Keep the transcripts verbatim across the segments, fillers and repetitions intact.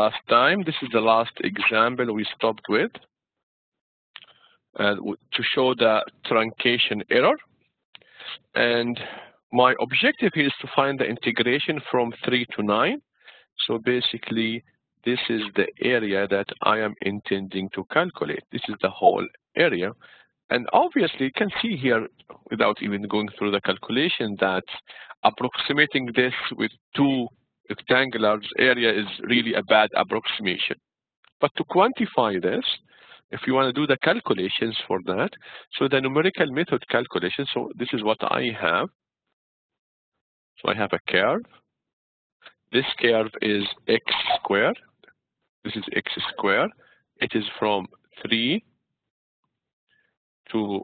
last time. This is the last example we stopped with uh, to show the truncation error. And my objective here is to find the integration from three to nine. So basically, this is the area that I am intending to calculate. This is the whole area. And obviously, you can see here, without even going through the calculation, that approximating this with two rectangulars area is really a bad approximation. But to quantify this, if you want to do the calculations for that, so the numerical method calculation, so this is what I have. So I have a curve. This curve is x squared. This is x squared. It is from three to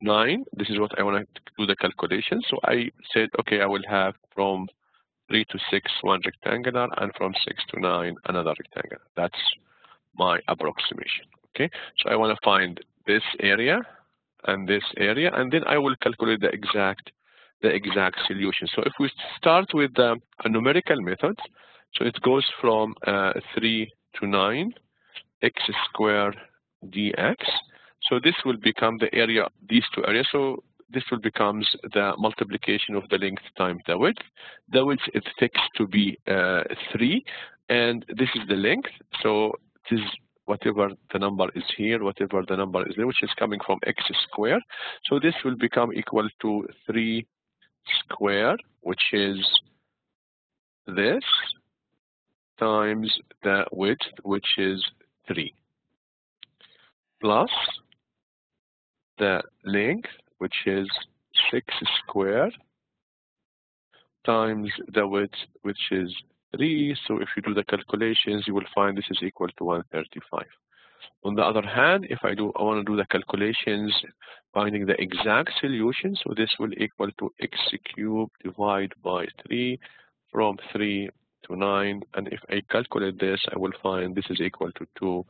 nine. This is what I want to do the calculation. So I said, okay, I will have from three to six one rectangular, and from six to nine another rectangular. That's my approximation. Okay, so I want to find this area and this area, and then I will calculate the exact the exact solution. So if we start with the a numerical method, so it goes from uh, three to nine, x squared dx. So this will become the area, these two areas. So this will becomes the multiplication of the length times the width. The width is fixed to be uh, three, and this is the length. So it is whatever the number is here, whatever the number is there, which is coming from x squared. So this will become equal to three squared, which is this, times the width, which is three, plus the length, which is six squared, times the width, which is three. So if you do the calculations, you will find this is equal to one hundred thirty-five. On the other hand, if I do I want to do the calculations, finding the exact solution, so this will equal to x cubed divided by three, from three to nine. And if I calculate this, I will find this is equal to two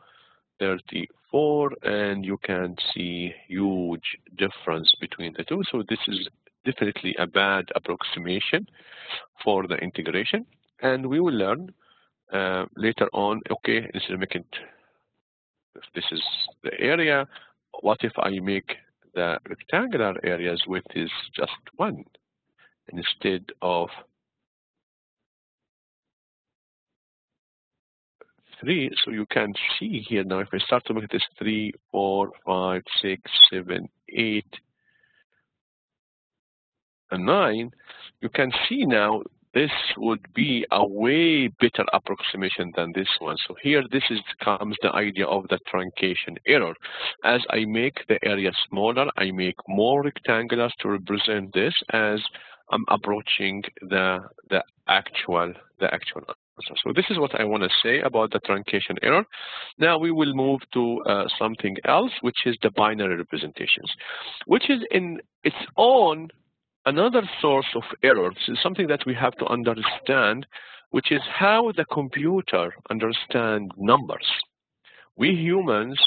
hundred thirty-four, and you can see huge difference between the two. So this is definitely a bad approximation for the integration. And we will learn uh, later on, okay, this is making, if this is the area, what if I make the rectangular area's width is just one instead of three? So you can see here now, if I start to make this three, four, five, six, seven, eight, and nine, you can see now this would be a way better approximation than this one. So here, this is comes the idea of the truncation error. As I make the area smaller, I make more rectangulars to represent this as I'm approaching the the actual the actual answer. So this is what I want to say about the truncation error. Now we will move to uh, something else, which is the binary representations, which is in its own another source of errors. Is something that we have to understand, which is how the computer understands numbers. We humans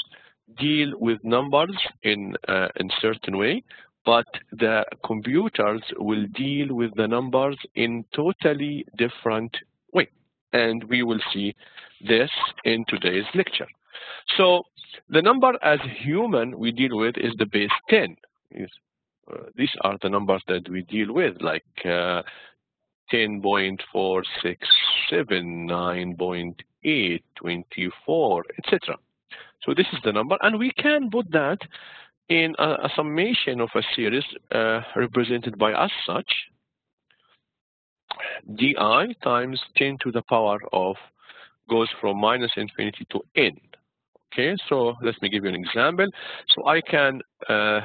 deal with numbers in uh, in certain way, but the computers will deal with the numbers in totally different way. And we will see this in today's lecture. So the number as human we deal with is the base ten. Uh, these are the numbers that we deal with, like uh, ten point four six seven, nine point eight, twenty-four, et cetera. So this is the number, and we can put that in a, a summation of a series uh, represented by as such, di times ten to the power of goes from minus infinity to n. Okay, so let me give you an example. So I can uh,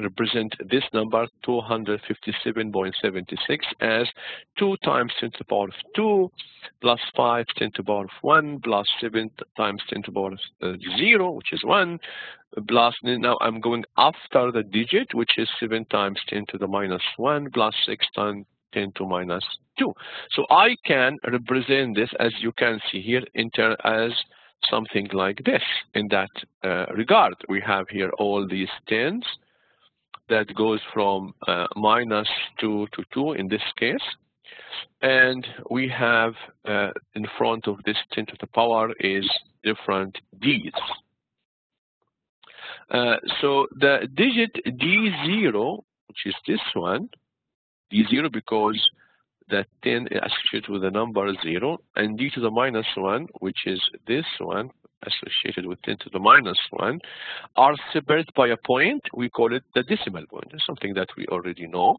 represent this number two hundred fifty-seven point seven six as two times ten to the power of two, plus five ten to the power of one, plus seven times ten to the power of zero, which is one, plus now I'm going after the digit, which is seven times ten to the minus one, plus six times ten to minus two. So I can represent this, as you can see here, inter as something like this. In that uh, regard, we have here all these tens that goes from uh, minus two to two in this case. And we have uh, in front of this center of the power is different Ds. Uh, so the digit D zero, which is this one, D zero because the ten is associated with the number zero, and D to the minus one, which is this one, associated with ten to the minus one, are separated by a point. We call it the decimal point. That's something that we already know.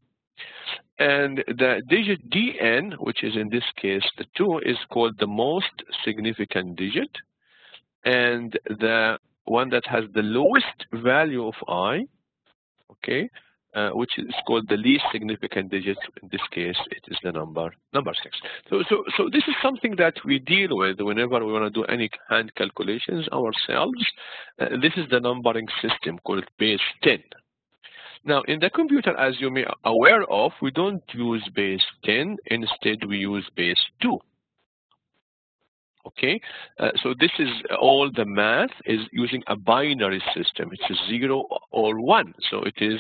And the digit D N, which is in this case the two, is called the most significant digit, and the one that has the lowest value of I, okay, uh, which is called the least significant digit. In this case, it is the number number six. So, so, so this is something that we deal with whenever we want to do any hand calculations ourselves. Uh, this is the numbering system called base ten. Now, in the computer, as you may be aware of, we don't use base ten. Instead, we use base two. Okay, uh, so this is all the math is using a binary system. It's a zero or one, so it is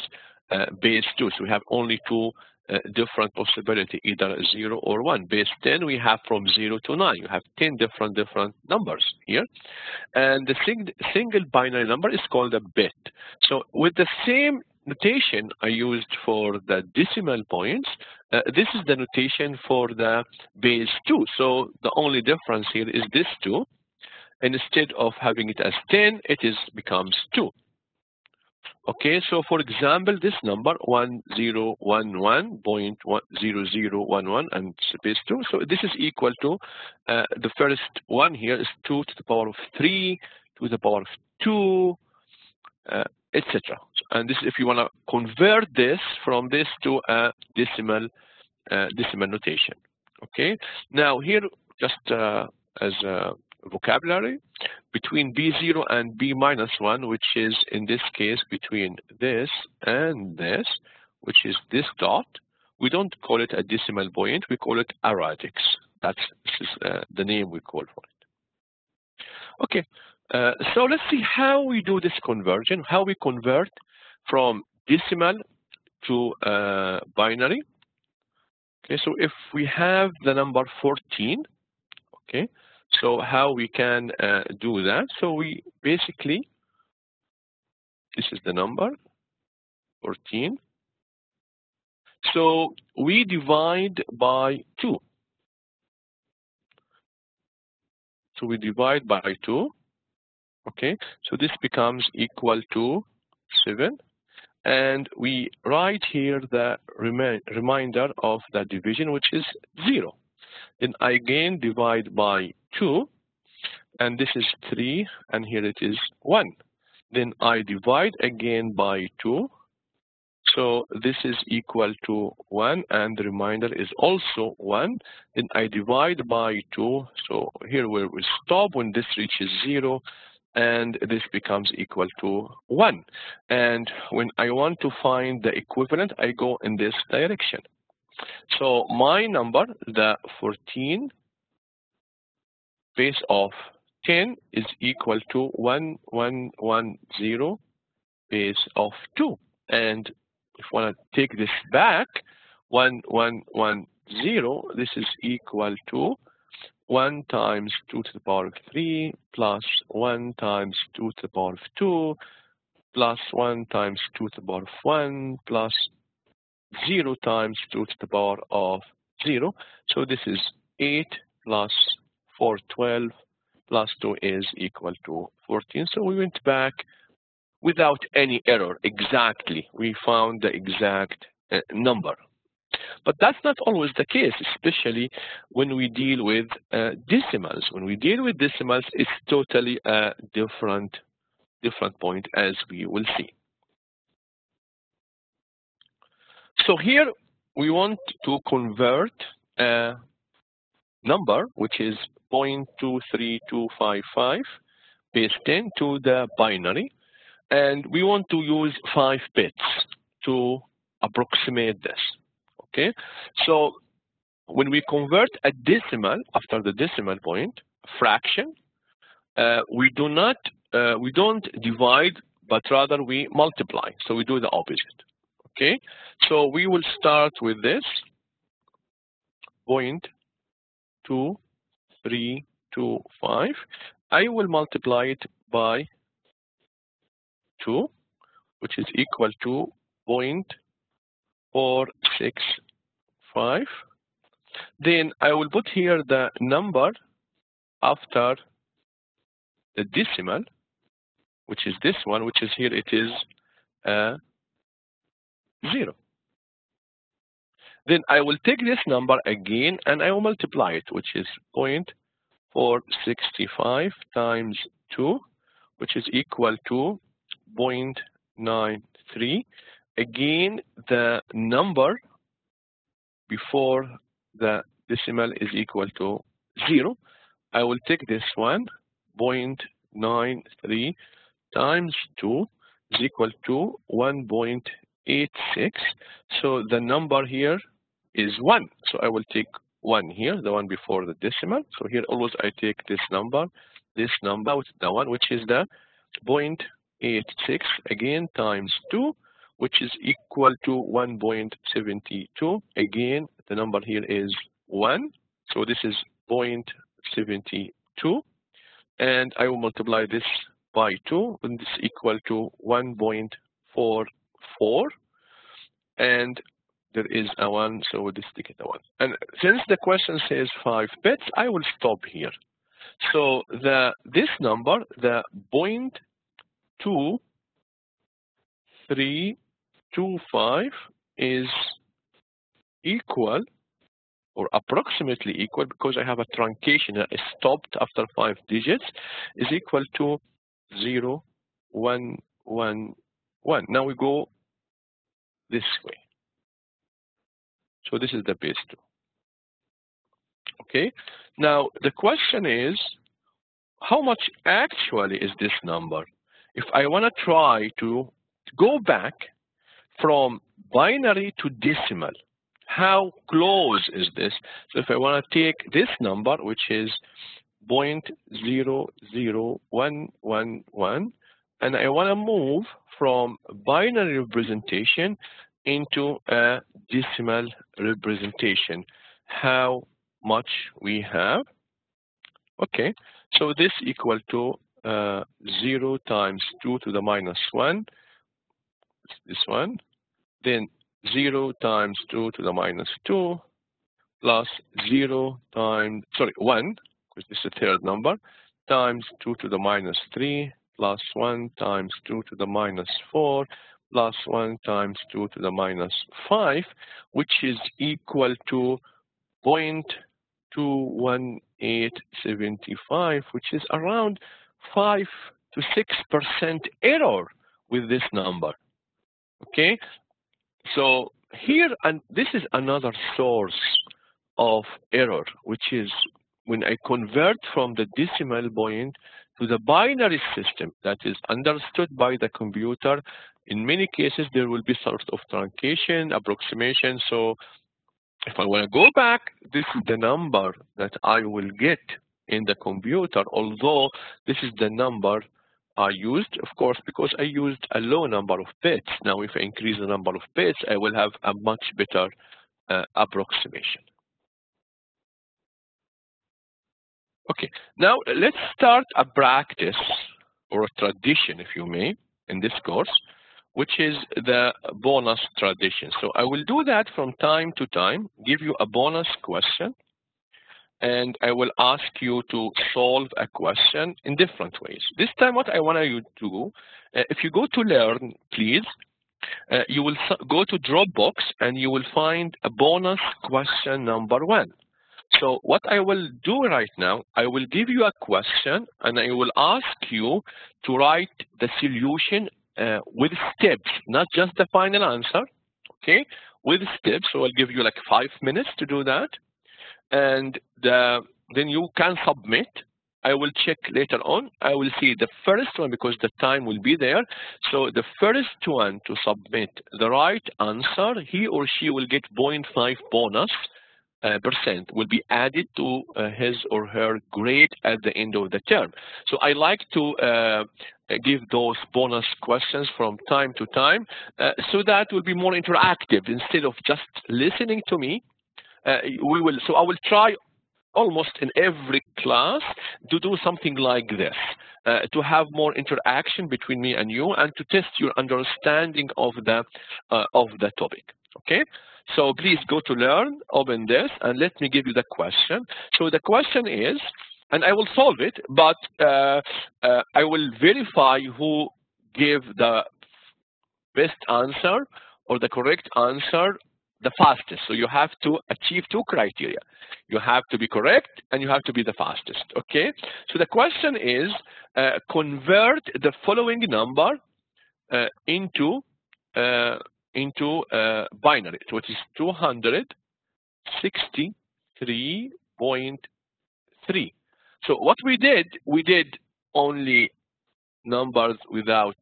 uh, base two. So we have only two uh, different possibility, either zero or one. Base ten, we have from zero to nine. You have ten different different numbers here, and the sing single binary number is called a bit. So with the same notation I used for the decimal points, uh, this is the notation for the base two. So the only difference here is this two, and instead of having it as ten, it is becomes two. Okay, so for example, this number one zero one one point one zero zero one one and base two. So this is equal to uh, the first one here is two to the power of three to the power of two, uh, et cetera. And this, if you want to convert this from this to a decimal uh, decimal notation. Okay. Now here, just uh, as a vocabulary, between b zero and b minus one, which is in this case between this and this, which is this dot, we don't call it a decimal point. We call it a radix. That's this is, uh, the name we call for it. Okay. Uh, so let's see how we do this conversion, how we convert from decimal to uh, binary. Okay, so if we have the number fourteen, okay, so how we can uh, do that? So we basically, this is the number fourteen. So we divide by two. So we divide by two. Okay, so this becomes equal to seven, and we write here the remi reminder of the division, which is zero. Then I again divide by two, and this is three, and here it is one. Then I divide again by two, so this is equal to one, and the remainder is also one. Then I divide by two, so here where we stop when this reaches zero, and this becomes equal to one. And when I want to find the equivalent, I go in this direction. So my number, the fourteen base of ten, is equal to one one one zero base of two. And if I want to take this back, one one one zero, this is equal to one times two to the power of three plus one times two to the power of two plus one times two to the power of one plus zero times two to the power of zero. So this is eight plus four, twelve, plus two is equal to fourteen. So we went back without any error exactly. We found the exact uh, number. But that's not always the case, especially when we deal with uh, decimals. When we deal with decimals, it's totally a different, different point, as we will see. So here we want to convert a number, which is zero point two three two five five, base ten, to the binary. And we want to use five bits to approximate this. Okay, so when we convert a decimal after the decimal point fraction, uh, we do not uh, we don't divide, but rather we multiply. So we do the opposite. Okay, so we will start with this. zero point two three two five. I will multiply it by two, which is equal to zero point four six five. Then I will put here the number after the decimal, which is this one, which is here, it is uh, zero. Then I will take this number again and I will multiply it, which is zero point four six five times two, which is equal to zero point nine three. Again, the number before the decimal is equal to zero. I will take this one, zero point nine three times two is equal to one point eight six. So the number here is one. So I will take one here, the one before the decimal. So here always I take this number, this number, which is the one, which is the zero point eight six again times two, which is equal to one point seven two. Again, the number here is one. So this is zero point seven two. And I will multiply this by two, and this is equal to one point four four. And there is a one, so we'll just stick it a one. And since the question says five bits, I will stop here. So the this number, the zero point two three two five, is equal or approximately equal, because I have a truncation that is stopped after five digits, is equal to zero one one one. Now we go this way. So this is the base two. Okay. Now the question is, how much actually is this number? If I want to try to go back from binary to decimal, how close is this? So if I want to take this number, which is zero point zero zero one one one, and I want to move from binary representation into a decimal representation, how much we have? Okay, so this equal to uh, zero times two to the minus one, this one, then zero times two to the minus two, plus zero times, sorry, one, which is the third number, times two to the minus three, plus one times two to the minus four, plus one times two to the minus five, which is equal to zero point two one eight seven five, which is around five to six percent error with this number. Okay, so here, and this is another source of error, which is when I convert from the decimal point to the binary system that is understood by the computer. In many cases, there will be sort of truncation, approximation. So if I want to go back, this is the number that I will get in the computer, although this is the number I used, of course, because I used a low number of bits. Now, if I increase the number of bits, I will have a much better uh, approximation. Okay, now let's start a practice or a tradition, if you may, in this course, which is the bonus tradition. So I will do that from time to time, give you a bonus question, and I will ask you to solve a question in different ways. This time what I want you to do, uh, if you go to Learn, please, uh, you will go to Dropbox and you will find a bonus question number one. So what I will do right now, I will give you a question and I will ask you to write the solution uh, with steps, not just the final answer, okay, with steps. So I'll give you like five minutes to do that. And the, then you can submit. I will check later on. I will see the first one because the time will be there. So the first one to submit the right answer, he or she will get zero point five bonus. Uh, percent will be added to uh, his or her grade at the end of the term. So I like to uh, give those bonus questions from time to time, uh, so that will be more interactive instead of just listening to me. uh, we will, so I will try almost in every class to do something like this, uh, to have more interaction between me and you and to test your understanding of the, uh, of the topic, okay? So please go to Learn, open this, and let me give you the question. So the question is, and I will solve it, but uh, uh, I will verify who gave the best answer or the correct answer the fastest. So you have to achieve two criteria. You have to be correct and you have to be the fastest, okay? So the question is, uh, convert the following number uh, into uh, into uh, binary. So it is two sixty-three point three. So what we did, we did only numbers without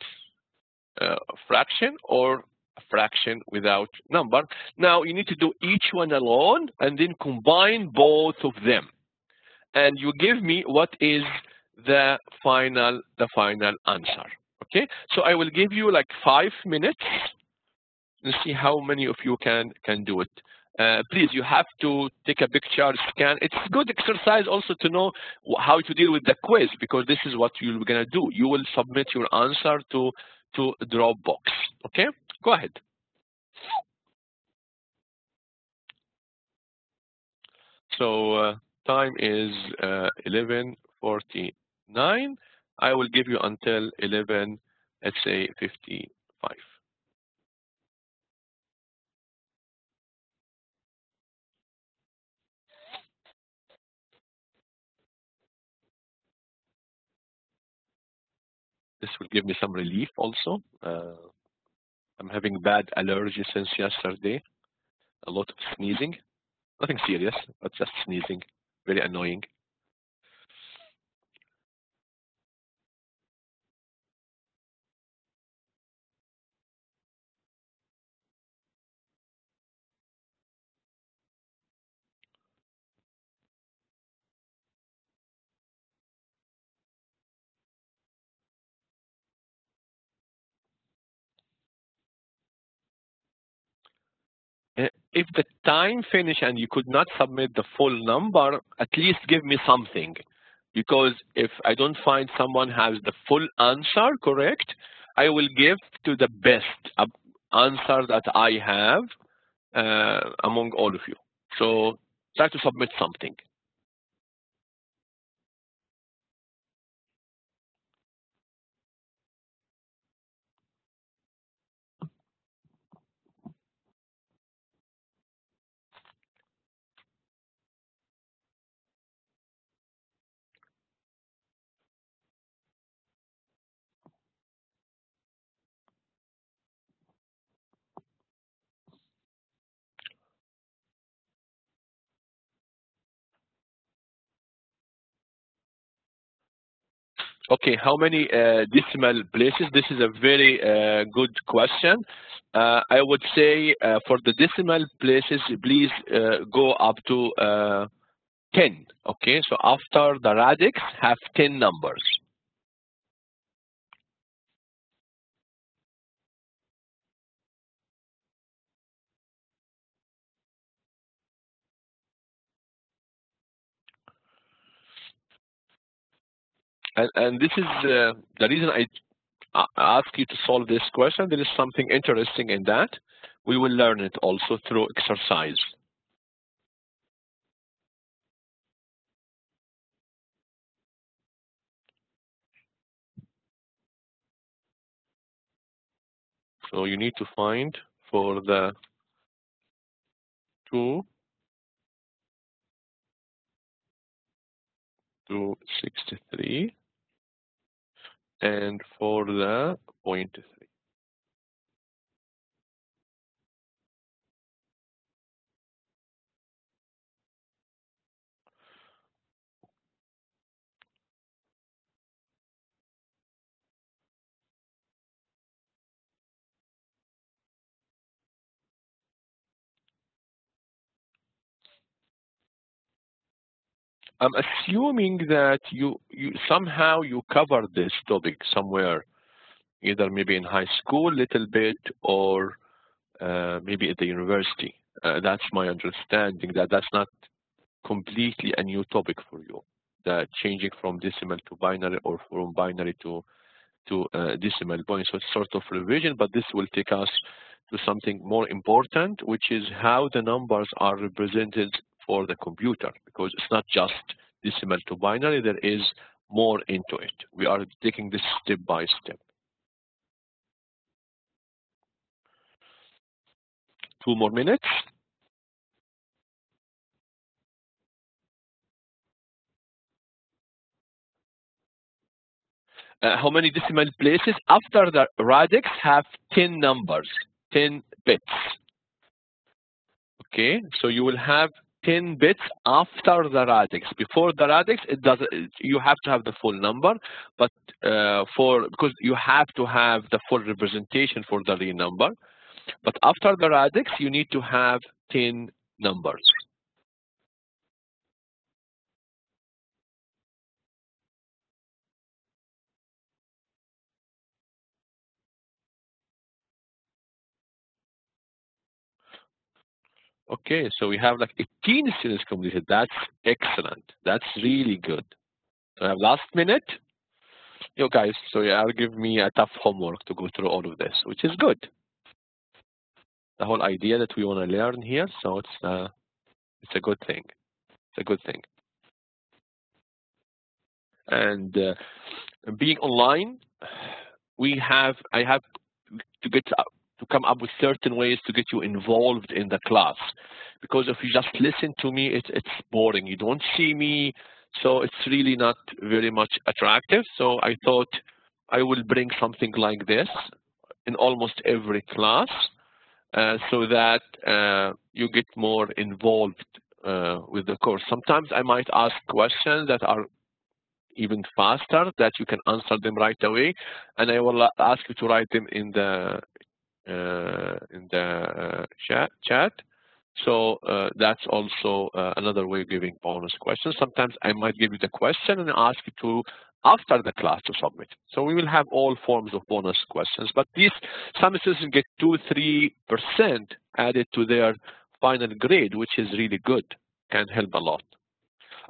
uh, fraction or fraction without number. Now you need to do each one alone and then combine both of them. And you give me what is the final, the final answer, okay? So I will give you like five minutes and see how many of you can, can do it. Uh, please, you have to take a picture, scan. It's a good exercise also to know how to deal with the quiz, because this is what you're going to do. You will submit your answer to, to Dropbox, okay? Go ahead. So uh, time is uh, eleven forty-nine. I will give you until eleven, let's say fifty-five. This will give me some relief also. Uh, I'm having bad allergy since yesterday. A lot of sneezing. Nothing serious, but just sneezing. Very annoying. If the time finished and you could not submit the full number, at least give me something. Because if I don't find someone has the full answer correct, I will give to the best answer that I have uh, among all of you. So try to submit something. Okay, how many uh, decimal places? This is a very uh, good question. Uh, I would say uh, for the decimal places, please uh, go up to uh, ten, okay? So after the radix, have ten numbers. And, and this is uh, the reason I ask you to solve this question. There is something interesting in that. We will learn it also through exercise. So you need to find for the two to sixty-three. And for the point three. I'm assuming that you, you somehow you covered this topic somewhere, either maybe in high school a little bit or uh, maybe at the university. Uh, that's my understanding, that that's not completely a new topic for you, that changing from decimal to binary or from binary to to uh, decimal point. So it's sort of revision, but this will take us to something more important, which is how the numbers are represented for the computer, because it's not just decimal to binary, there is more into it. We are taking this step by step. Two more minutes. Uh, how many decimal places after the radix have ten numbers, ten bits? Okay, so you will have ten bits after the radix. Before the radix, it doesn't. You have to have the full number, but uh, for because you have to have the full representation for the real number. But after the radix, you need to have ten numbers. Okay, so we have like eighteen students completed. That's excellent. That's really good. So I have last minute. You guys, so you'll give me a tough homework to go through all of this, which is good. The whole idea that we want to learn here, so it's uh, it's a good thing. It's a good thing. And uh, being online, we have I have to get up. to come up with certain ways to get you involved in the class, because if you just listen to me, it's it's boring. You don't see me, so it's really not very much attractive. So I thought I will bring something like this in almost every class, uh, so that uh, you get more involved uh, with the course. Sometimes I might ask questions that are even faster, that you can answer them right away, and I will ask you to write them in the Uh, in the uh, chat, chat. So uh, that's also uh, another way of giving bonus questions. Sometimes I might give you the question and ask you to, after the class, to submit. So we will have all forms of bonus questions, but these, some students get two to three percent added to their final grade, which is really good, can help a lot.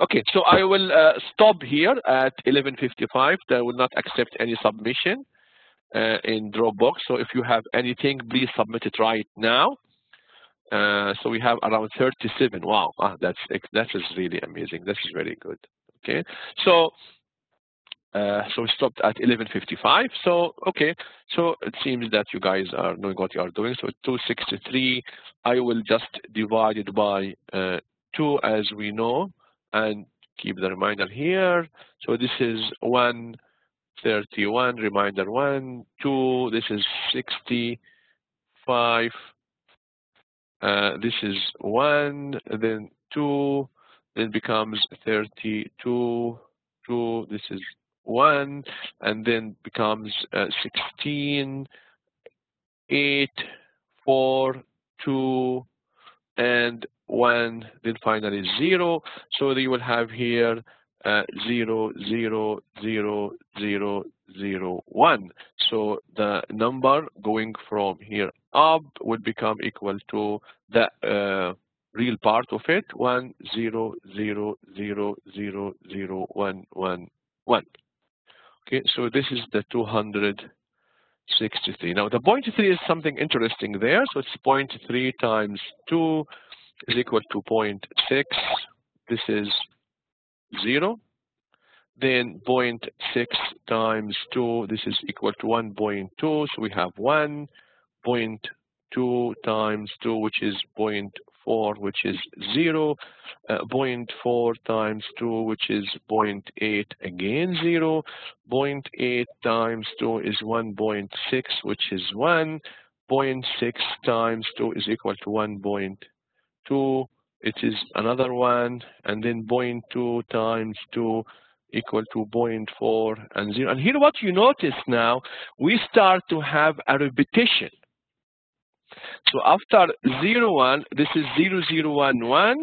Okay, so I will uh, stop here at eleven fifty-five. I will not accept any submission Uh, in Dropbox. So if you have anything, please submit it right now. Uh, so we have around thirty-seven. Wow, ah, that's that is really amazing. This is very good. Okay, so uh, so we stopped at eleven fifty-five. So okay, so it seems that you guys are knowing what you are doing. So two sixty-three, I will just divide it by uh, two, as we know, and keep the reminder here. So this is one. thirty-one, reminder one, two, this is sixty-five, uh, this is one, then two, then becomes thirty-two, two, this is one, and then becomes uh, sixteen, eight, four, two, and one, then finally zero. So you will have here Uh, zero, zero, zero, zero, zero, one. So the number going from here up would become equal to the uh, real part of it, one, zero, zero, zero, zero, zero, one, one, one. Okay, so this is the two hundred sixty-three. Now the point three is something interesting there. So it's point three times two is equal to point six. This is zero, then zero point six times two, this is equal to one point two, so we have one, zero point two times two, which is zero point four, which is zero, uh, zero point four times two, which is zero point eight, again zero, zero point eight times two is one point six, which is one, zero point six times two is equal to one point two, it is another one, and then zero point two times two equal to zero point four and zero. And here what you notice now, we start to have a repetition. So after zero, one, this is zero, zero, one, one.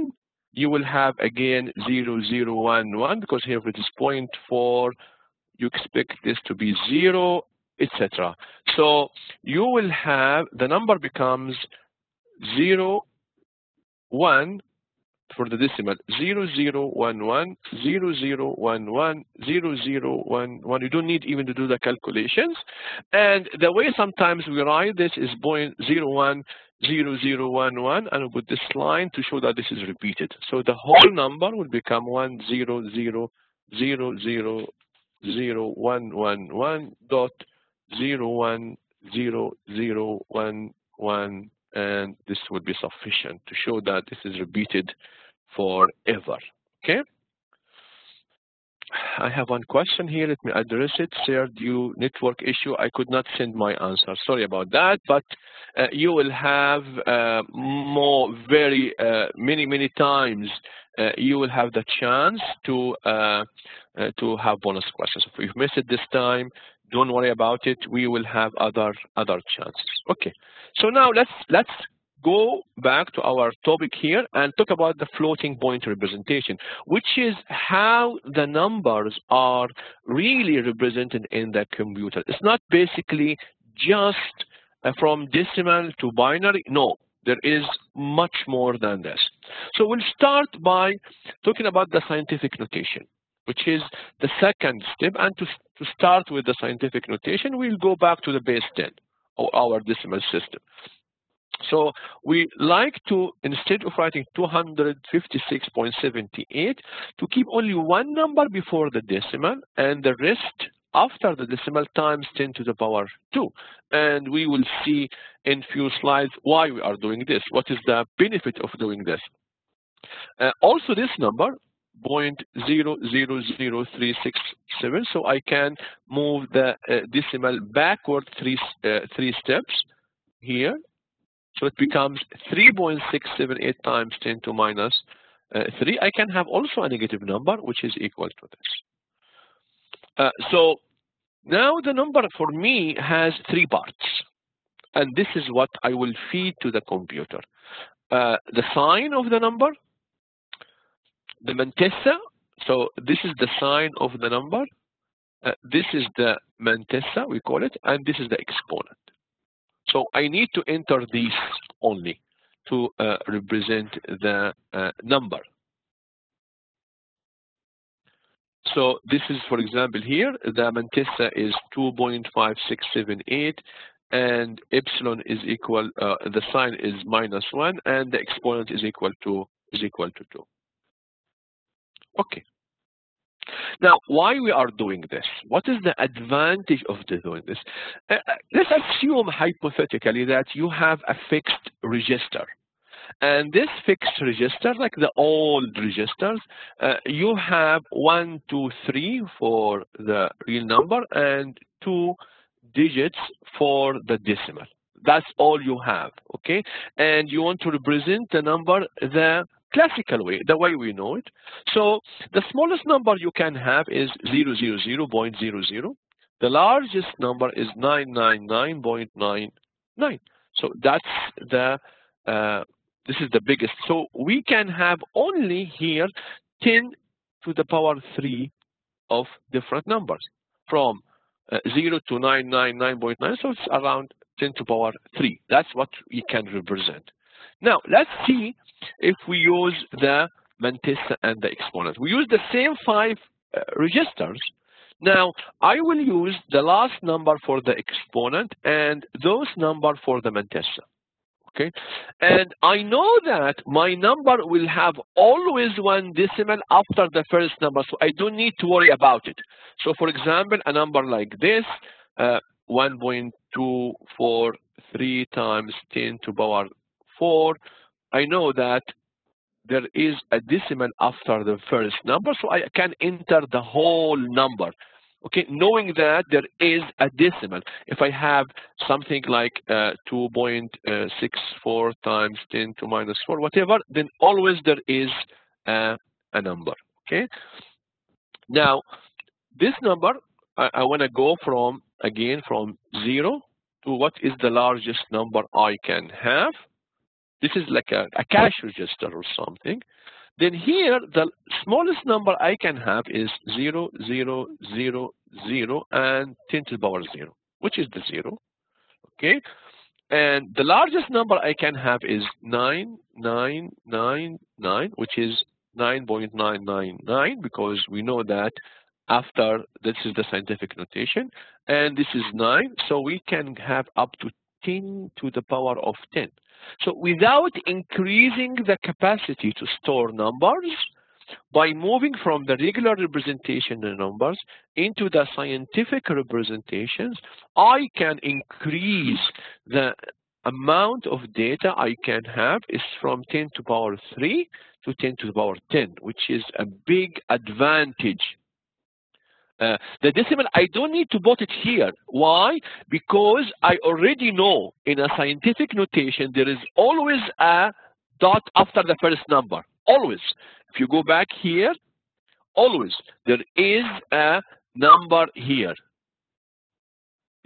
You will have again zero, zero, one, one, because here it is zero point four. You expect this to be zero, et cetera. So you will have, the number becomes zero, one for the decimal, zero zero one one zero zero one one zero zero one one. You don't need even to do the calculations. And the way sometimes we write this is zero point zero one zero zero one one, and with this line to show that this is repeated. So the whole number will become one zero zero zero zero one one dot zero one zero zero one one, and this would be sufficient to show that this is repeated forever. Okay. I have one question here. Let me address it. Shared U network issue. I could not send my answer. Sorry about that. But uh, you will have uh, more, very uh, many, many times. Uh, you will have the chance to uh, uh, to have bonus questions. If you miss it this time, don't worry about it. We will have other other chances. Okay. So now let's let's. go back to our topic here and talk about the floating point representation, which is how the numbers are really represented in the computer. It's not basically just from decimal to binary. No, there is much more than this. So we'll start by talking about the scientific notation, which is the second step. And to, to start with the scientific notation, we'll go back to the base ten of our decimal system. So we like to, instead of writing two hundred fifty-six point seven eight, to keep only one number before the decimal and the rest after the decimal times ten to the power two. And we will see in few slides why we are doing this, what is the benefit of doing this. Uh, also this number, zero point zero zero zero three six seven, so I can move the uh, decimal backward three, uh, three steps here. So it becomes three point six seven eight times ten to minus three. I can have also a negative number, which is equal to this. Uh, so now the number for me has three parts. And this is what I will feed to the computer. Uh, the sign of the number, the mantissa. So this is the sign of the number. Uh, this is the mantissa, we call it. And this is the exponent. So I need to enter these only to uh, represent the uh, number. So this is, for example, here, the mantissa is two point five six seven eight, and epsilon is equal, uh, the sign is minus one, and the exponent is equal to is equal to two. Okay. Now, why we are doing this? What is the advantage of doing this? Uh, let's assume hypothetically that you have a fixed register. And this fixed register, like the old registers, uh, you have one, two, three for the real number and two digits for the decimal. That's all you have, okay? And you want to represent the number the classical way, the way we know it. So the smallest number you can have is zero zero zero point zero zero. The largest number is nine nine nine point nine nine. So that's the uh, this is the biggest. So we can have only here ten to the power three of different numbers from uh, zero to nine nine nine point nine. So it's around ten to the power three. That's what we can represent. Now let's see if we use the mantissa and the exponent. We use the same five uh, registers. Now I will use the last number for the exponent and those number for the mantissa. Okay, and I know that my number will have always one decimal after the first number, so I don't need to worry about it. So, for example, a number like this, uh, one point two four three times ten to the power four. I know that there is a decimal after the first number, so I can enter the whole number. Okay, knowing that there is a decimal. If I have something like uh, two point six four times ten to the minus four, whatever, then always there is uh, a number. Okay. Now, this number I, I want to go from again from zero to what is the largest number I can have. This is like a, a cash register or something. Then here, the smallest number I can have is zero zero zero zero and ten to the power zero, which is the zero. Okay. And the largest number I can have is nine nine nine nine, which is nine point nine nine nine, because we know that after this is the scientific notation, and this is nine, so we can have up to ten to the power of ten. So without increasing the capacity to store numbers, by moving from the regular representation of numbers into the scientific representations, I can increase the amount of data I can have is from ten to the power three to ten to the power ten, which is a big advantage. Uh, the decimal, I don't need to put it here. Why? Because I already know in a scientific notation there is always a dot after the first number. Always. If you go back here, always there is a number here.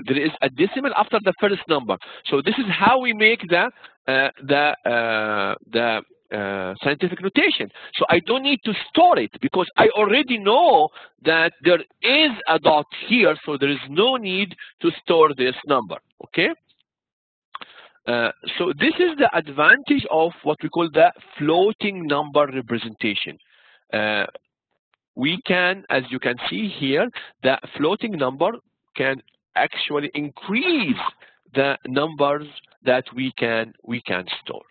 There is a decimal after the first number. So this is how we make the uh, the uh, the Uh, scientific notation. So I don't need to store it because I already know that there is a dot here, so there is no need to store this number. Okay. Uh, so this is the advantage of what we call the floating number representation. Uh, we can, as you can see here, the floating number can actually increase the numbers that we can we can store.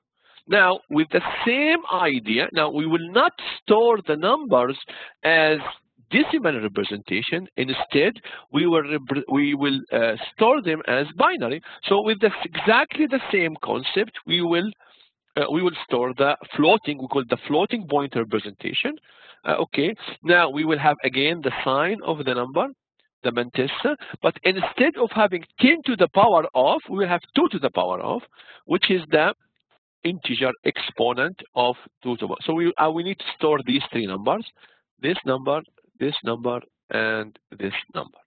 Now, with the same idea, now we will not store the numbers as decimal representation. Instead, we will we will uh, store them as binary. So, with this, exactly the same concept, we will uh, we will store the floating. We call it the floating point representation. Uh, okay. Now we will have again the sign of the number, the mantissa, but instead of having ten to the power of, we will have two to the power of, which is the integer exponent of two to the power. So we uh, we need to store these three numbers, this number, this number, and this number.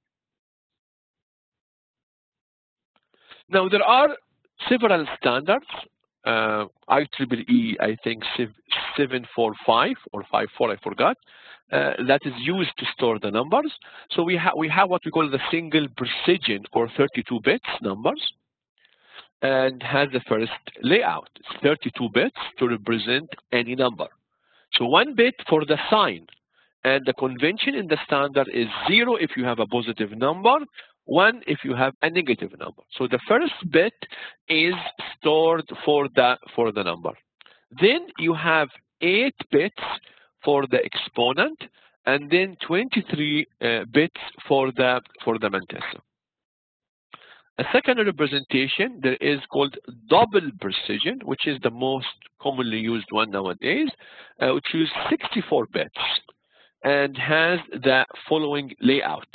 Now there are several standards. Uh, I triple E, I think seven four five or five four, I forgot, uh, that is used to store the numbers. So we have we have what we call the single precision or thirty-two bits numbers, and has the first layout. It's thirty-two bits to represent any number. So one bit for the sign, and the convention in the standard is zero if you have a positive number, one if you have a negative number. So the first bit is stored for the for the number. Then you have eight bits for the exponent, and then twenty-three uh, bits for the for the mantissa. A second representation there is called double precision, which is the most commonly used one nowadays, uh, which is sixty-four bits and has the following layout.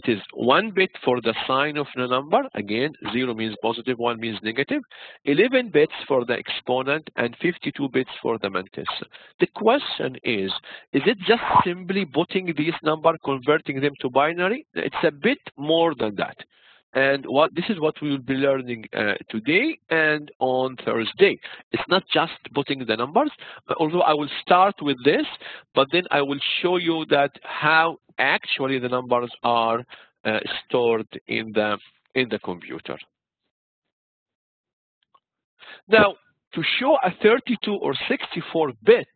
It is one bit for the sign of the number, again zero means positive, one means negative, eleven bits for the exponent, and fifty-two bits for the mantissa. The question is, is it just simply putting these numbers, converting them to binary? It's a bit more than that. And what this is what we will be learning uh, today and on Thursday. It's not just putting the numbers, although I will start with this, but then I will show you that how actually the numbers are uh, stored in the in the computer. Now, to show a thirty-two or sixty-four bit,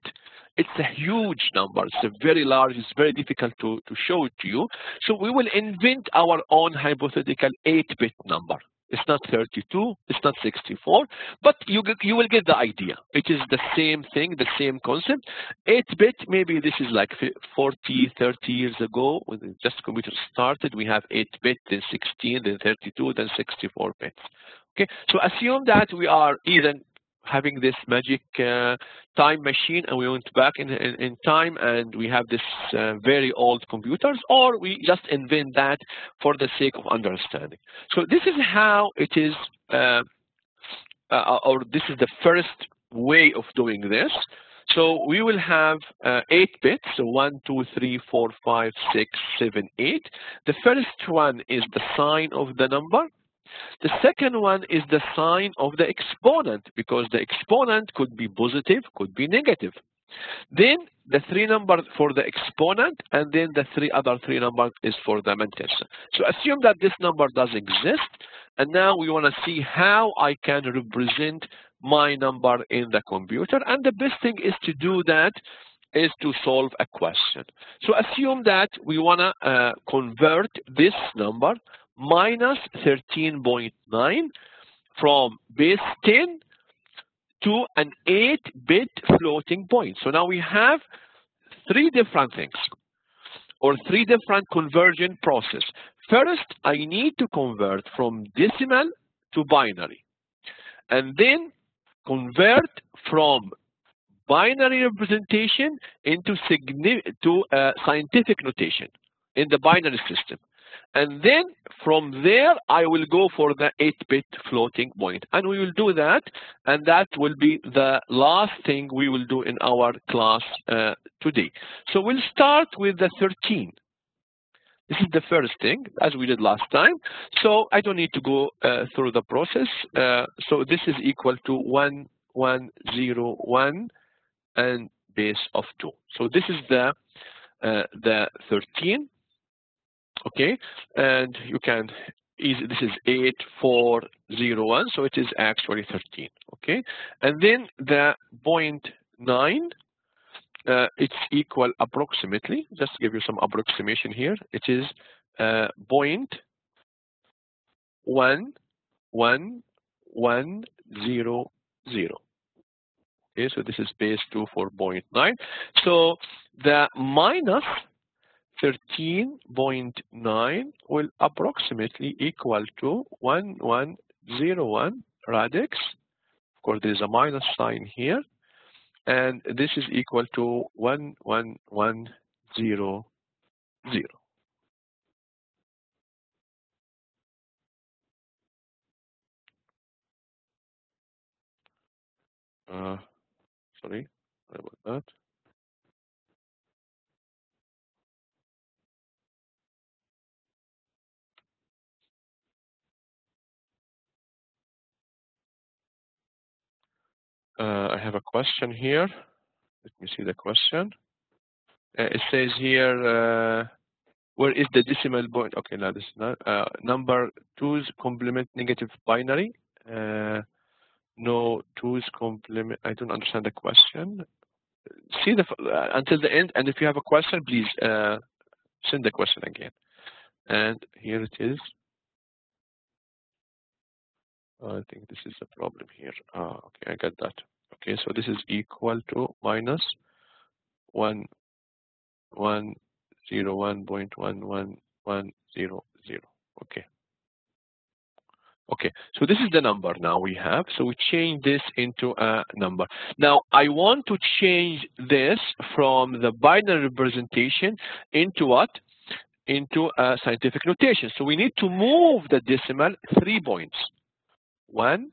it's a huge number, it's a very large, it's very difficult to, to show it to you. So we will invent our own hypothetical eight bit number. It's not thirty-two, it's not sixty-four, but you, you will get the idea. It is the same thing, the same concept. eight bit, maybe this is like forty, thirty years ago, when just computer started, we have eight bit, then sixteen, then thirty-two, then sixty-four bits. Okay, so assume that we are either having this magic uh, time machine and we went back in, in, in time and we have this uh, very old computers, or we just invent that for the sake of understanding. So this is how it is, uh, uh, or this is the first way of doing this. So we will have uh, eight bits, so one, two, three, four, five, six, seven, eight. The first one is the sign of the number. The second one is the sign of the exponent, because the exponent could be positive, could be negative. Then the three numbers for the exponent, and then the three other three numbers is for the dimension. So assume that this number does exist, and now we want to see how I can represent my number in the computer. And the best thing is to do that is to solve a question. So assume that we want to uh, convert this number minus thirteen point nine from base ten to an eight bit floating point. So now we have three different things, or three different conversion process. First, I need to convert from decimal to binary, and then convert from binary representation into to uh, scientific notation in the binary system. And then from there, I will go for the eight bit floating point. And we will do that, and that will be the last thing we will do in our class uh, today. So we'll start with the thirteen. This is the first thing, as we did last time. So I don't need to go uh, through the process. Uh, so this is equal to one, one, zero, one, and base of two. So this is the, uh, the thirteen. Okay, and you can easy, this is eight four zero one, so it is actually thirteen. Okay, and then the point nine, uh, it's equal approximately, just to give you some approximation here, it is uh, point one one one zero zero. Okay, so this is base two for point nine. So the minus thirteen point nine will approximately equal to one one zero one radix. Of course, there is a minus sign here, and this is equal to one one one zero zero. Uh, sorry about that. Uh, I have a question here. Let me see the question. Uh, it says here, uh, where is the decimal point? Okay, now this is not. Uh, number two's complement negative binary. Uh, no, two's complement. I don't understand the question. See the uh, until the end. And if you have a question, please uh, send the question again. And here it is. I think this is the problem here. Ah, okay, I got that. Okay, so this is equal to minus one one zero one point one one one zero zero. Okay. Okay, so this is the number now we have. So we change this into a number. Now I want to change this from the binary representation into what? Into a scientific notation. So we need to move the decimal three points. One,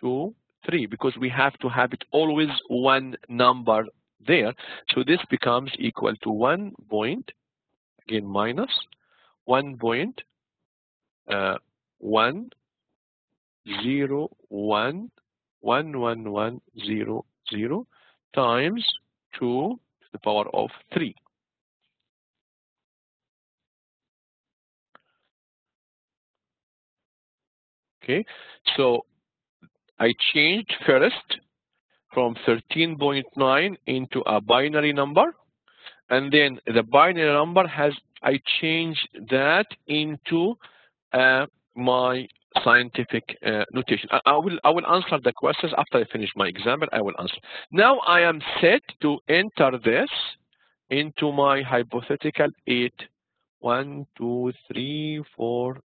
two, three, because we have to have it always one number there. So this becomes equal to one point, again minus one point uh, one zero one one one one zero zero times two to the power of three. Okay, so I changed first from thirteen point nine into a binary number, and then the binary number has, I changed that into uh, my scientific uh, notation. I, I will I will answer the questions after I finish my exam, but I will answer. Now I am set to enter this into my hypothetical eight. One, two, three, four.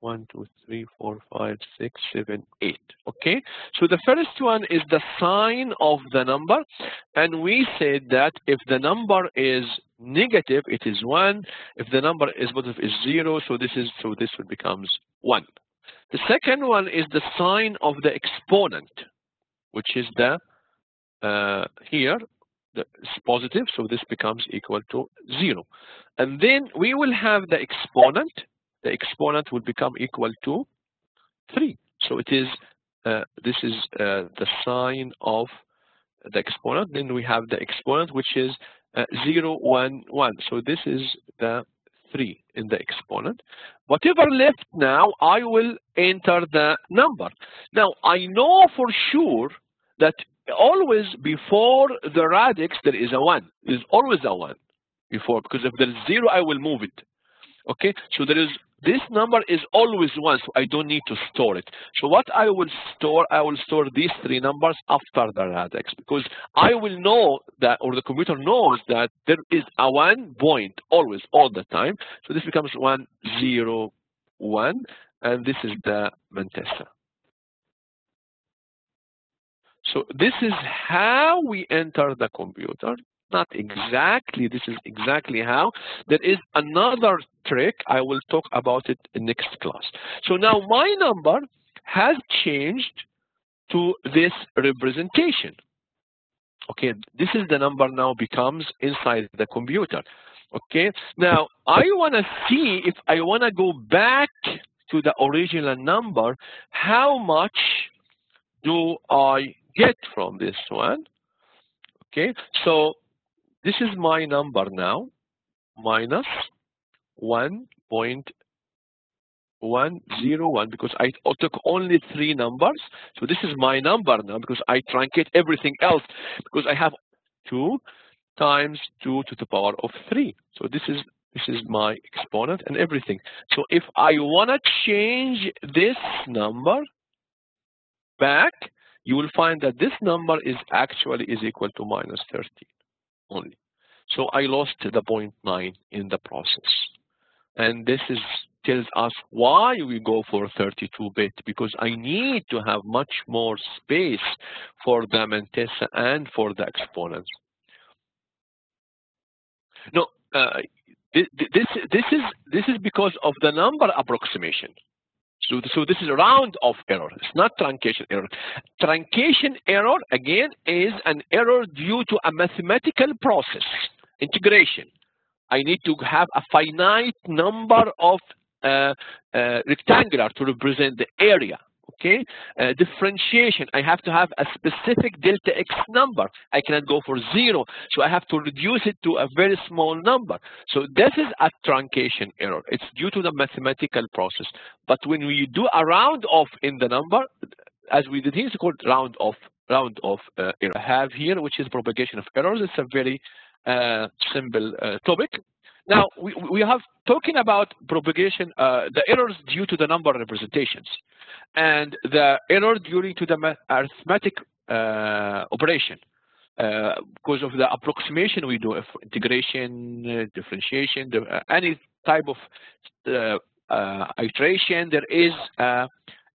one, two, three, four, five, six, seven, eight. Okay, so the first one is the sign of the number, and we said that if the number is negative, it is one. If the number is positive, is zero. So this is so this would becomes one. The second one is the sign of the exponent, which is the uh, here the is positive. So this becomes equal to zero, and then we will have the exponent. The exponent will become equal to three. So it is, uh, this is uh, the sign of the exponent. Then we have the exponent, which is uh, zero, one, one. So this is the three in the exponent. Whatever left now, I will enter the number. Now, I know for sure that always before the radix, there is a one. There's always a one before, because if there's zero, I will move it. Okay, so there is, this number is always one, so I don't need to store it. So what I will store, I will store these three numbers after the radix, because I will know that, or the computer knows that there is a one point always, all the time. So this becomes one, zero, one, and this is the Manthesa. So this is how we enter the computer. Not exactly, this is exactly how. There is another trick, I will talk about it in next class. So now my number has changed to this representation. Okay, this is the number now becomes inside the computer. Okay, now I want to see if I want to go back to the original number, how much do I get from this one? Okay, so this is my number now, minus one point one zero one, because I took only three numbers. So this is my number now, because I truncate everything else, because I have two times two to the power of three. So this is, this is my exponent and everything. So if I want to change this number back, you will find that this number is actually is equal to minus thirteen only. So I lost the zero point nine in the process. And this is tells us why we go for thirty-two bit, because I need to have much more space for the Manthesa and for the exponents. No, uh, this, this, this, is, this is because of the number approximation. So, so this is a round-off error. It's not truncation error. Truncation error, again, is an error due to a mathematical process, integration. I need to have a finite number of uh, uh, rectangular to represent the area. Okay, uh, differentiation, I have to have a specific delta X number. I cannot go for zero, so I have to reduce it to a very small number. So this is a truncation error. It's due to the mathematical process. But when we do a round off in the number, as we did here, it's called round off, round off uh, error. I have here, which is propagation of errors. It's a very uh, simple uh, topic. Now, we, we have talking about propagation, uh, the errors due to the number representations, and the error due to the arithmetic uh, operation, uh, because of the approximation we do, integration, uh, differentiation, the, uh, any type of uh, uh, iteration, there is, uh,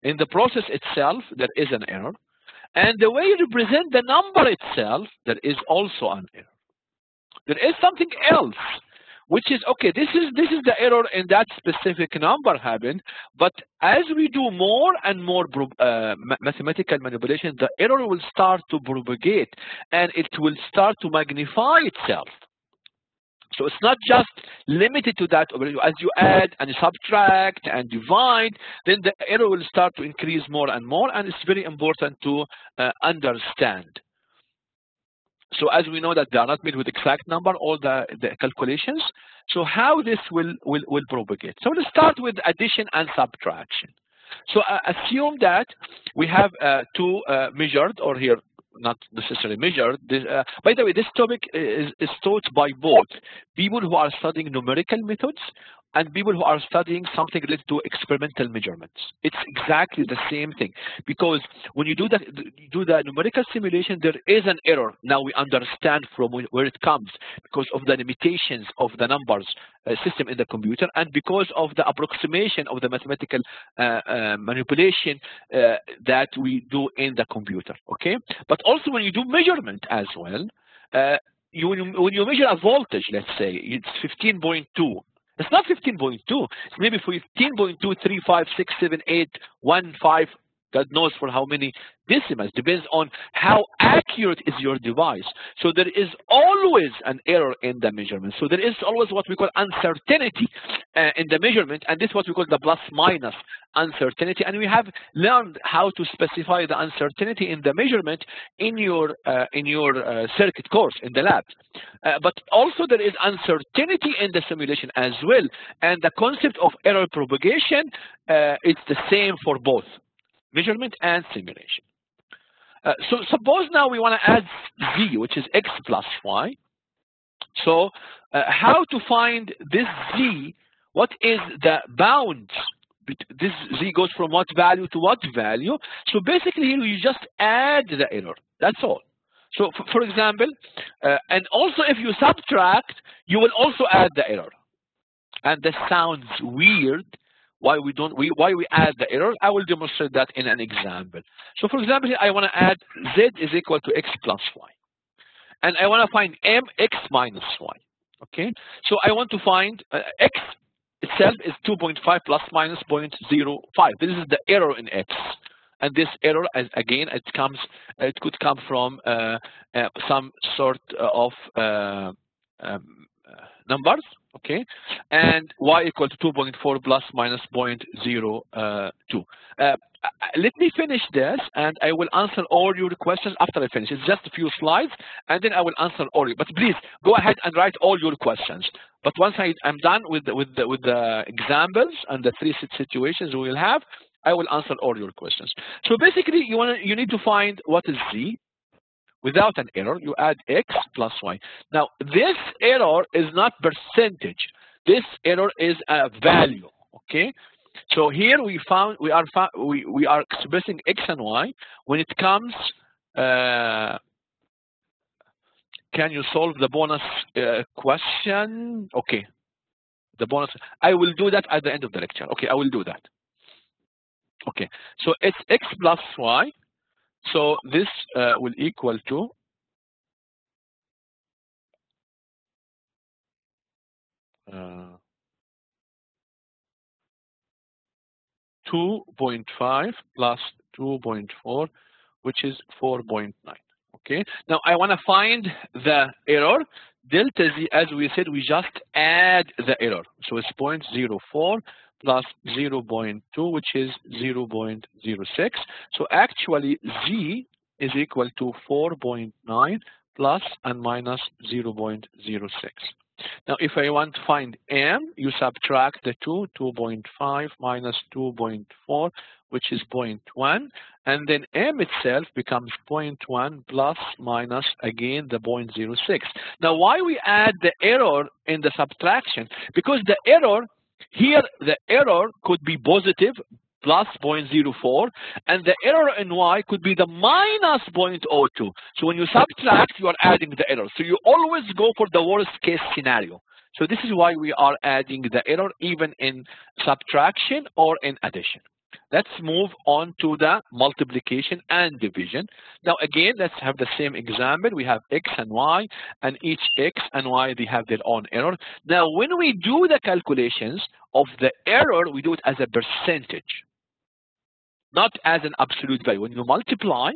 in the process itself, there is an error. And the way you represent the number itself, there is also an error. There is something else, which is, okay, this is, this is the error in that specific number happened, but as we do more and more uh, mathematical manipulation, the error will start to propagate, and it will start to magnify itself. So it's not just limited to that. As you add and subtract and divide, then the error will start to increase more and more, and it's very important to uh, understand. So as we know that they are not made with exact number, all the, the calculations. So how this will, will, will propagate. So let's start with addition and subtraction. So uh, assume that we have uh, two uh, measured, or here, not necessarily measured. This, uh, by the way, this topic is, is taught by both people who are studying numerical methods and people who are studying something related to experimental measurements. It's exactly the same thing, because when you do the, do the numerical simulation, there is an error. Now we understand from where it comes, because of the limitations of the numbers uh, system in the computer, and because of the approximation of the mathematical uh, uh, manipulation uh, that we do in the computer. Okay, but also when you do measurement as well, uh, you, when you measure a voltage, let's say it's fifteen point two. It's not fifteen point two, it's maybe fifteen point two three five six seven eight one five God knows for how many decimals, depends on how accurate is your device. So there is always an error in the measurement. So there is always what we call uncertainty uh, in the measurement, and this is what we call the plus minus uncertainty. And we have learned how to specify the uncertainty in the measurement in your uh, in your uh, circuit course in the lab. Uh, but also there is uncertainty in the simulation as well, and the concept of error propagation uh, it's the same for both measurement and simulation. Uh, so suppose now we want to add z, which is x plus y. So uh, how to find this z? What is the bound? This z goes from what value to what value? So basically here you just add the error, that's all. So for, for example, uh, and also if you subtract, you will also add the error. And this sounds weird. Why we don't we why we add the error? I will demonstrate that in an example. So for example, I want to add z is equal to x plus y, and I want to find m x minus y. Okay, so I want to find uh, x itself is two point five plus minus zero point zero five. This is the error in x, and this error as again it comes it could come from uh, uh, some sort of uh, um, numbers. Okay, and y equal to two point four plus minus zero point zero two. Uh, let me finish this, and I will answer all your questions after I finish. It's just a few slides, and then I will answer all you. But please go ahead and write all your questions. But once I am done with the, with the, with the examples and the three situations we will have, I will answer all your questions. So basically, you want you need to find what is z. Without an error, you add x plus y. Now, this error is not percentage. This error is a value. Okay, so here we found we are we we are expressing x and y when it comes. Uh, can you solve the bonus uh, question? Okay, the bonus. I will do that at the end of the lecture. Okay, I will do that. Okay, so it's x plus y. So this uh, will equal to uh, two point five plus two point four, which is four point nine. Okay. Now I want to find the error delta z. As we said, we just add the error. So it's zero point zero four. Plus zero point two, which is zero point zero six. So actually z is equal to four point nine plus and minus zero point zero six. Now if I want to find m, you subtract the two, two point five minus two point four, which is zero point one, and then m itself becomes zero point one plus minus again the zero point zero six. Now why we add the error in the subtraction? Because the error here, the error could be positive, plus zero point zero four, and the error in y could be the minus zero point zero two. So when you subtract, you are adding the error. So you always go for the worst case scenario. So this is why we are adding the error even in subtraction or in addition. Let's move on to the multiplication and division. Now again, let's have the same example. We have x and y, and each x and y, they have their own error. Now when we do the calculations of the error, we do it as a percentage, not as an absolute value. When you multiply,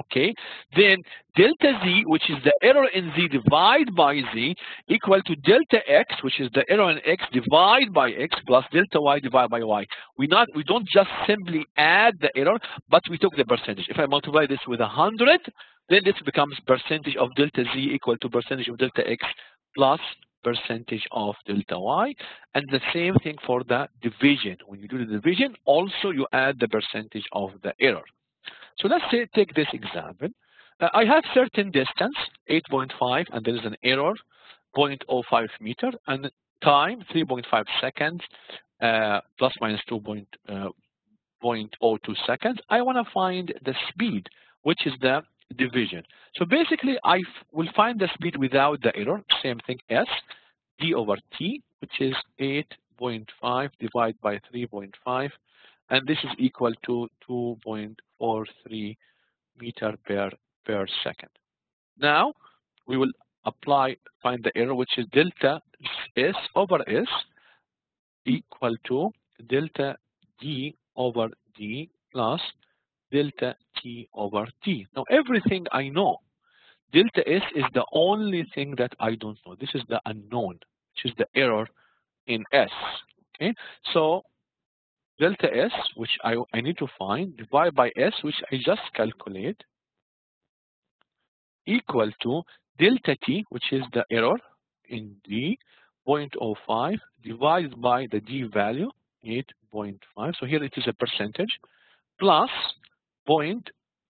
okay, then delta z, which is the error in z, divided by z, equal to delta x, which is the error in x, divided by x, plus delta y divided by y. We not we don't just simply add the error, but we took the percentage. If I multiply this with one hundred, then this becomes percentage of delta z equal to percentage of delta x plus percentage of delta y. And the same thing for the division. When you do the division, also you add the percentage of the error. So let's say, take this example. Uh, I have certain distance, eight point five, and there is an error, zero point zero five meter, and time, three point five seconds, uh, plus minus two point zero two seconds. I want to find the speed, which is the division. So basically, I will find the speed without the error, same thing, s, d over t, which is eight point five divided by three point five, and this is equal to two point four three meter per per second. Now we will apply find the error, which is delta s over s equal to delta d over d plus delta T over T. Now everything I know. Delta S is the only thing that I don't know. This is the unknown, which is the error in S. Okay, so delta S, which I, I need to find, divided by S, which I just calculate, equal to delta T, which is the error in D, zero point zero five, divided by the D value, eight point five. So here it is a percentage, plus zero point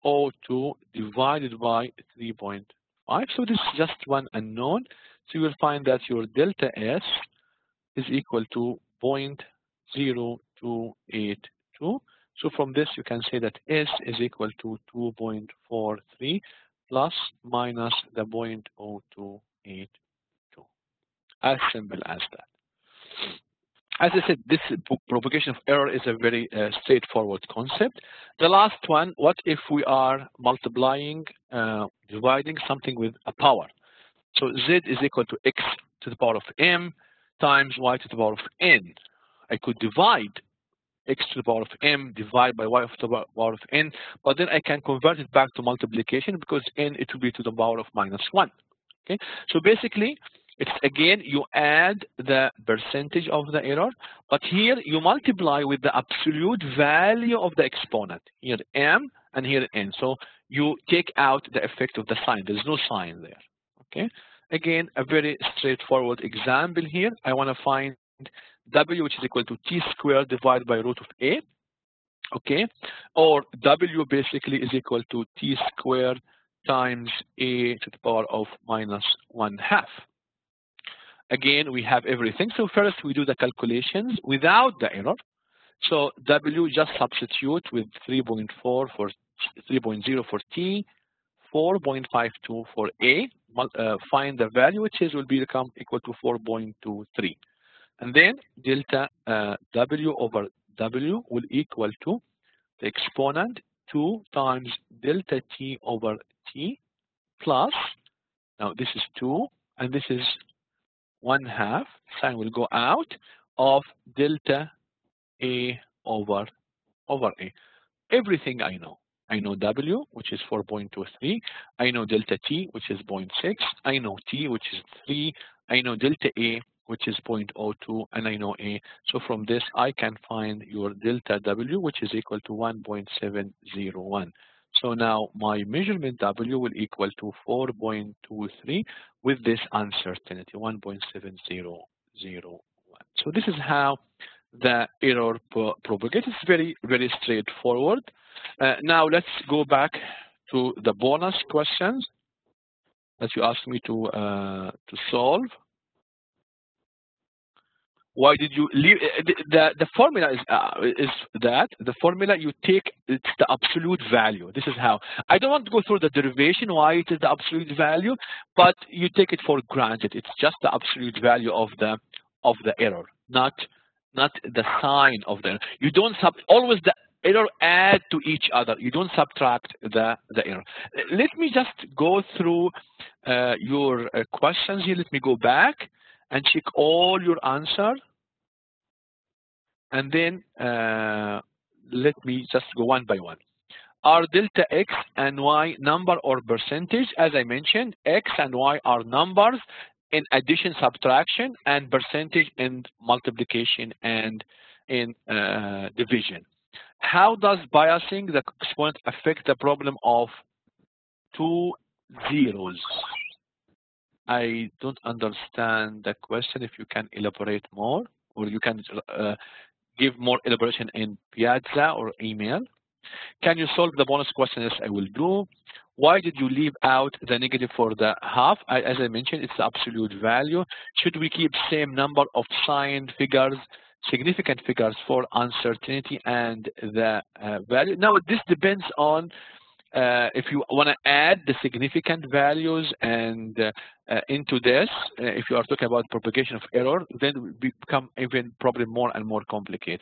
zero two divided by three point five. So this is just one unknown. So you will find that your delta S is equal to zero point zero two eight two. So from this you can say that S is equal to two point four three plus minus the zero point zero two eight two. As simple as that. As I said, this propagation of error is a very uh, straightforward concept. The last one, what if we are multiplying, uh, dividing something with a power? So Z is equal to X to the power of M times Y to the power of N. I could divide X to the power of M divided by Y to the power of N, but then I can convert it back to multiplication because N, it will be to the power of minus one. Okay, so basically, it's again, you add the percentage of the error, but here you multiply with the absolute value of the exponent, here M and here N. So you take out the effect of the sign. There's no sign there, okay? Again, a very straightforward example here. I want to find W, which is equal to T squared divided by root of A, okay? Or W basically is equal to T squared times A to the power of minus one half. Again, we have everything. So first we do the calculations without the error. So W just substitute with three point four for three point zero for T, four point five two for A. Uh, find the value, which is will become equal to four point two three. And then delta uh, W over W will equal to the exponent two times delta T over T plus, now this is two and this is one half, sign will go out, of delta A over over A. Everything I know. I know W, which is four point two three. I know delta T, which is zero point six. I know T, which is three. I know delta A, which is zero point zero two, and I know A. So from this, I can find your delta W, which is equal to one point seven zero one. So now my measurement W will equal to four point two three with this uncertainty, one point seven zero zero one. So this is how the error propagates. It's very, very straightforward. Uh, now let's go back to the bonus questions that you asked me to, uh, to solve. Why did you leave? The, the formula is, uh, is that the formula you take, it's the absolute value. This is how. I don't want to go through the derivation, why it is the absolute value, but you take it for granted. It's just the absolute value of the of the error, not not the sign of the error. You don't sub always the error add to each other. You don't subtract the, the error. Let me just go through uh, your uh, questions here. Let me go back and check all your answer, and then uh, let me just go one by one. Are delta X and Y number or percentage? As I mentioned, X and Y are numbers in addition, subtraction, and percentage in multiplication and in uh, division. How does biasing the exponent affect the problem of two zeros? I don't understand the question. If you can elaborate more, or you can uh, give more elaboration in Piazza or email. Can you solve the bonus question? Yes, I will do. Why did you leave out the negative for the half? I, as I mentioned, it's the absolute value. Should we keep same number of signed figures, significant figures for uncertainty and the uh, value? Now, this depends on Uh, if you want to add the significant values and uh, uh, into this, uh, if you are talking about propagation of error, then it will become even probably more and more complicated.